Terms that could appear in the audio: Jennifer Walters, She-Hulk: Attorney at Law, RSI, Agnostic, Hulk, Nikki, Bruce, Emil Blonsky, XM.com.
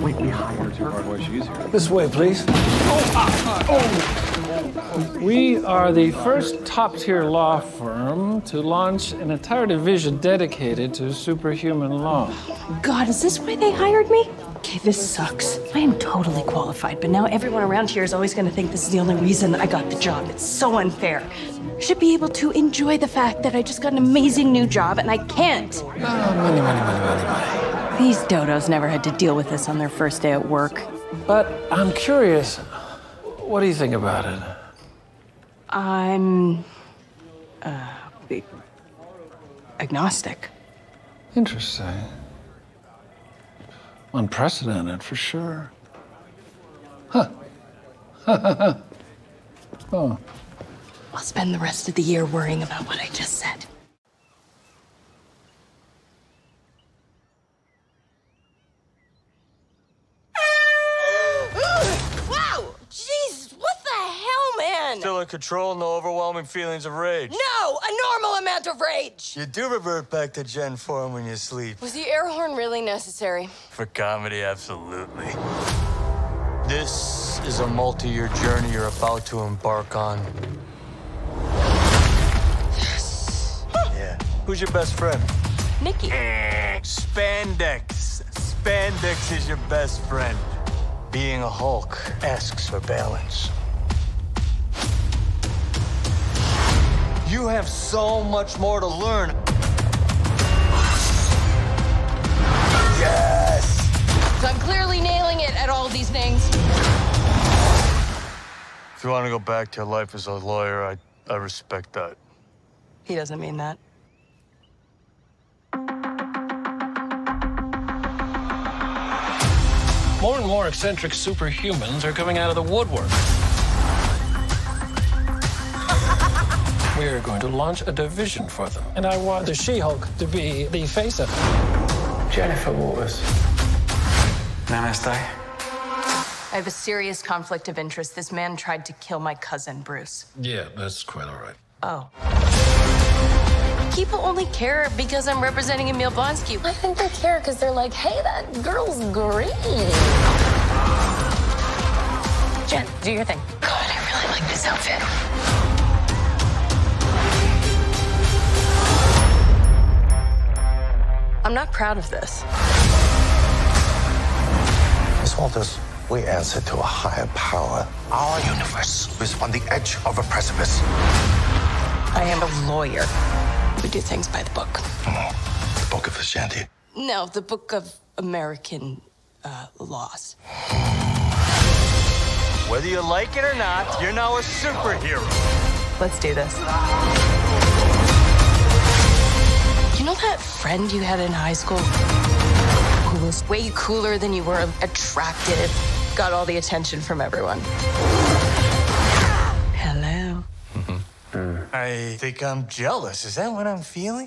We hired her. She's here. This way, please. We are the first top-tier law firm to launch an entire division dedicated to superhuman law. God, is this why they hired me? Okay, this sucks. I am totally qualified, but now everyone around here is always going to think this is the only reason I got the job. It's so unfair. I should be able to enjoy the fact that I just got an amazing new job, and I can't. Money. These dodos never had to deal with this on their first day at work. But I'm curious. What do you think about it? I'm agnostic. Interesting. Unprecedented, for sure. Huh. Oh. I'll spend the rest of the year worrying about what I just said. Still in control, no overwhelming feelings of rage. No, a normal amount of rage. You do revert back to Gen form when you sleep. Was the air horn really necessary? For comedy, absolutely. This is a multi-year journey you're about to embark on. Yes. Yeah. Who's your best friend? Nikki. Spandex. Spandex is your best friend. Being a Hulk asks for balance. You have so much more to learn. Yes! So I'm clearly nailing it at all these things. If you want to go back to your life as a lawyer, I respect that. He doesn't mean that. More and more eccentric superhumans are coming out of the woodwork. We are going to launch a division for them, and I want the She-Hulk to be the face of it. Jennifer Walters. Namaste. I have a serious conflict of interest. This man tried to kill my cousin, Bruce. Yeah, that's quite all right. Oh. People only care because I'm representing Emil Blonsky. I think they care because they're like, hey, that girl's green. Jen, do your thing. God, I really like this outfit. I'm not proud of this. Miss Walters, we answer to a higher power. Our universe is on the edge of a precipice. I am a lawyer. We do things by the book. No, the book of Christianity. No, the book of American laws. Whether you like it or not, you're now a superhero. Let's do this. You know that friend you had in high school who was way cooler than you were attractive, got all the attention from everyone? Hello. I think I'm jealous. Is that what I'm feeling?